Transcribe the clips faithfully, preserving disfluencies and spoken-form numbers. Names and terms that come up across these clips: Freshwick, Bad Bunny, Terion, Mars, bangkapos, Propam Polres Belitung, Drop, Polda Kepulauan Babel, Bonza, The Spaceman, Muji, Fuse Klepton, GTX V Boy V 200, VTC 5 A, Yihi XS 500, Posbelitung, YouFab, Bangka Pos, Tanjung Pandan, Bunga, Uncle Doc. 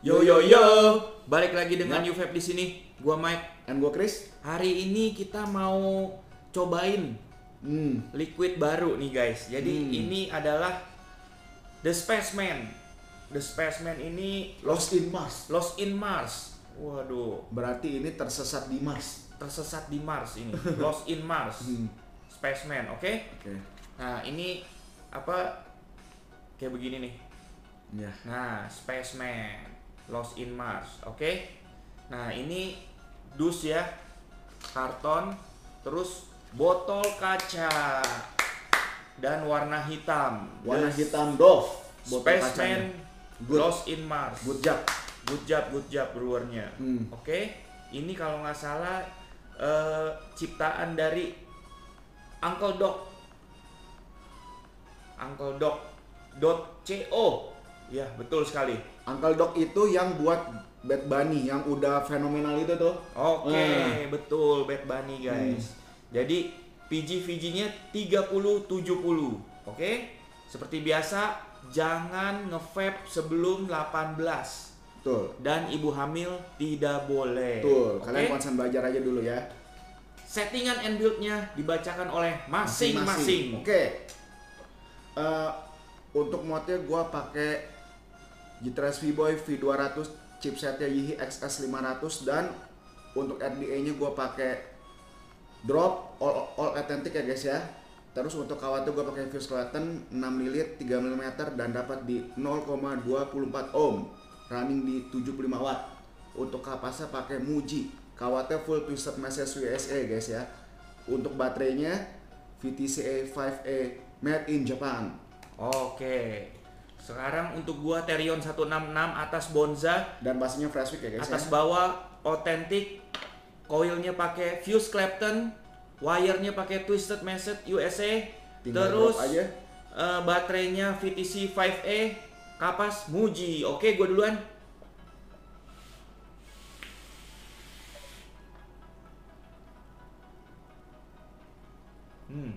Yo yo yo, balik lagi dengan New Vape di sini. Gua Mike dan gua Chris. Hari ini kita mau cobain hmm. liquid baru nih guys. Jadi hmm. ini adalah The Spaceman. The Spaceman ini Lost in Mars. Lost in Mars. Waduh, berarti ini tersesat di Mars. Tersesat di Mars ini. Lost in Mars. Hmm. Spaceman, oke? Okay? Oke. Okay. Nah, ini apa kayak begini nih. Yeah. Nah, Spaceman. Lost in Mars, oke? Okay? Nah ini dus ya, karton, terus botol kaca dan warna hitam. Warna The hitam doff. Spaceman Lost in Mars. Good job, good job, good job brewernya. Hmm. Oke, okay? Ini kalau nggak salah uh, ciptaan dari Uncle Doc. Uncle Doc dot co. Ya betul sekali. Uncle Doc itu yang buat Bad Bunny yang udah fenomenal itu tuh. Oke, okay, hmm. betul Bad Bunny guys. Hmm. Jadi P G V G-nya tiga puluh tujuh puluh. Oke. Okay? Seperti biasa jangan nge-vape sebelum delapan belas. Betul. Dan ibu hamil tidak boleh. Betul. Okay? Kalian konsen belajar aja dulu ya. Settingan and build-nya dibacakan oleh masing-masing. Oke. Okay. Uh, untuk modnya gua pakai G T X V Boy V dua ratus, chipsetnya Yihi X S lima ratus, dan untuk R D A-nya gue pakai Drop all, all authentic ya guys ya. Terus untuk kawatnya gue pakai Fuse Klepton enam mili, tiga milimeter, dan dapat di nol koma dua empat ohm, running di tujuh puluh lima watt. Untuk kapasnya pakai Muji, kawatnya full twisted message U S A guys ya. Untuk baterainya V T C lima A made in Japan. Oke. Sekarang untuk gua Terion seratus enam puluh enam atas Bonza dan bassnya Freshwick ya guys. Atas ya? Bawah authentic, coilnya pakai Fuse Klepton, wirenya pakai twisted message U S A. Tinggal terus aja. Uh, baterainya V T C lima A, kapas Muji. Oke, gua duluan. Hmm.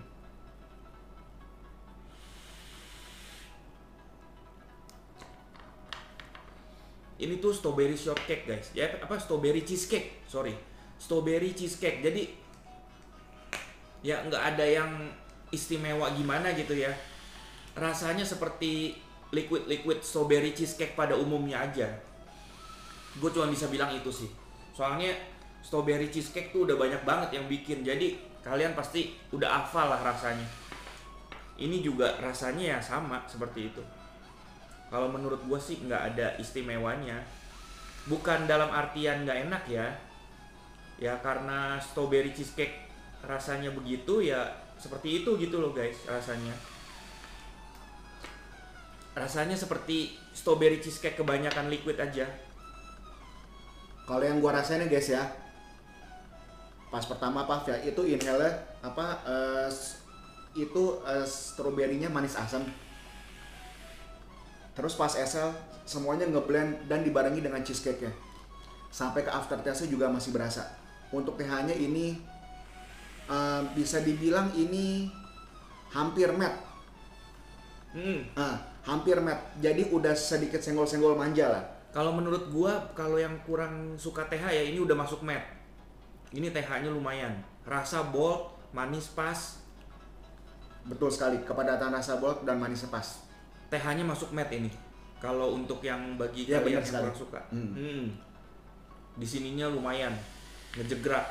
Ini tuh strawberry shortcake guys, ya apa strawberry cheesecake, sorry, strawberry cheesecake. Jadi ya nggak ada yang istimewa gimana gitu ya. Rasanya seperti liquid-liquid strawberry cheesecake pada umumnya aja. Gue cuma bisa bilang itu sih. Soalnya strawberry cheesecake tuh udah banyak banget yang bikin. Jadi kalian pasti udah hafal lah rasanya. Ini juga rasanya ya sama seperti itu. Kalau menurut gue sih nggak ada istimewanya. Bukan dalam artian nggak enak ya. Ya karena strawberry cheesecake rasanya begitu ya seperti itu gitu loh guys rasanya. Rasanya seperti strawberry cheesecake kebanyakan liquid aja. Kalau yang gue rasain guys ya, pas pertama puff ya itu inhale apa uh, itu uh, strawberry-nya manis asam. Terus pas S L semuanya ngeblend dan dibarengi dengan cheesecake-nya. Sampai ke aftertaste-nya juga masih berasa. Untuk P H-nya ini uh, bisa dibilang ini hampir matte. Hmm. Uh, hampir matte. Jadi udah sedikit senggol-senggol manja lah. Kalau menurut gua kalau yang kurang suka T H ya ini udah masuk matte. Ini T H-nya lumayan. Rasa bold, manis pas. Betul sekali, kepadatan rasa bold dan manisnya pas. T H-nya masuk matte ini. Kalau untuk yang bagi ya, kalian yang kurang suka. Hmm. Hmm. Di sininya lumayan ngejegrak.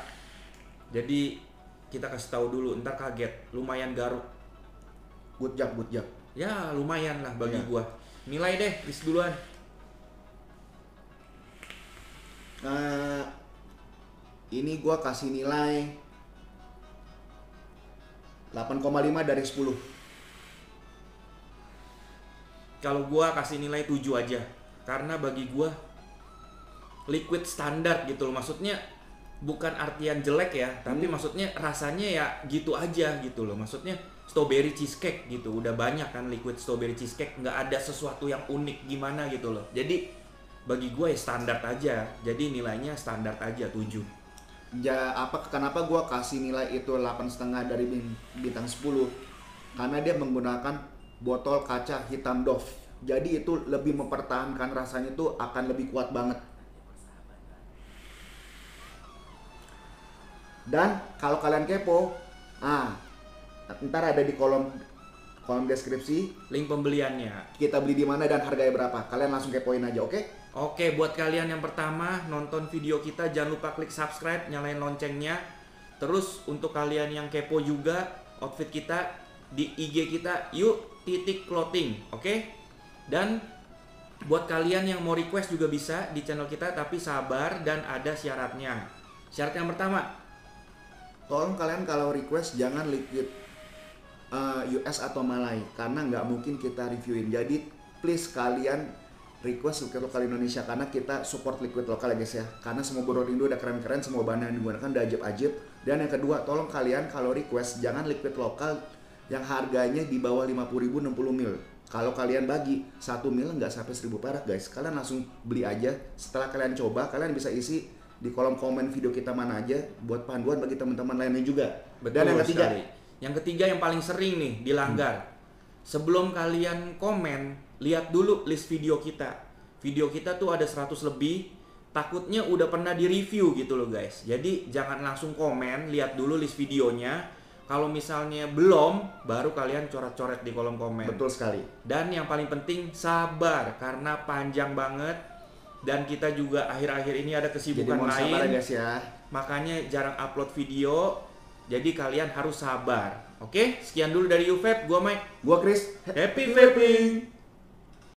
Jadi kita kasih tahu dulu, ntar kaget, lumayan garuk. Good job, good job. Ya, lumayan lah bagi ya. Gua. Nilai deh, Chris duluan. Uh, ini gua kasih nilai delapan koma lima dari sepuluh. Kalau gua kasih nilai tujuh aja. Karena bagi gua liquid standar gitu loh. Maksudnya bukan artian jelek ya, tapi hmm. maksudnya rasanya ya gitu aja gitu loh. Maksudnya strawberry cheesecake gitu. Udah banyak kan liquid strawberry cheesecake, nggak ada sesuatu yang unik gimana gitu loh. Jadi bagi gua ya standar aja. Jadi nilainya standar aja tujuh. Ya apa kenapa gua kasih nilai itu delapan koma lima dari bintang sepuluh? Karena dia menggunakan botol kaca hitam doff. Jadi itu lebih mempertahankan rasanya, itu akan lebih kuat banget. Dan kalau kalian kepo, ah, ntar ada di kolom kolom deskripsi link pembeliannya. Kita beli di mana dan harganya berapa? Kalian langsung kepoin aja, oke? Okay? Oke, buat kalian yang pertama nonton video kita, jangan lupa klik subscribe, nyalain loncengnya. Terus untuk kalian yang kepo juga outfit kita di I G kita, yuk titik clothing, oke? Okay? Dan buat kalian yang mau request juga bisa di channel kita, tapi sabar dan ada syaratnya. Syarat yang pertama, tolong kalian kalau request jangan liquid uh, U S atau Malay, karena nggak mungkin kita reviewin. Jadi please kalian request liquid lokal Indonesia, karena kita support liquid lokal ya guys ya. Karena semua boror Indo udah keren-keren, semua bahan yang digunakan udah ajib-ajib. Dan yang kedua, tolong kalian kalau request jangan liquid lokal yang harganya di bawah lima puluh ribu, enam puluh mil. Kalau kalian bagi satu mil nggak sampai seribu perak guys, kalian langsung beli aja. Setelah kalian coba, kalian bisa isi di kolom komen video kita mana aja buat panduan bagi teman-teman lainnya juga. Betul. Dan yang ketiga, sekali. yang ketiga yang paling sering nih dilanggar, hmm. sebelum kalian komen lihat dulu list video kita. Video kita tuh ada seratus lebih, takutnya udah pernah di review gitu loh guys. Jadi jangan langsung komen, lihat dulu list videonya. Kalau misalnya belum, baru kalian coret-coret di kolom komen. Betul sekali. Dan yang paling penting, sabar, karena panjang banget. Dan kita juga akhir-akhir ini ada kesibukan lain. Sabar guys ya. Makanya jarang upload video. Jadi kalian harus sabar. Oke, sekian dulu dari YouFab. Gua Mike. Gua Chris. Happy vaping.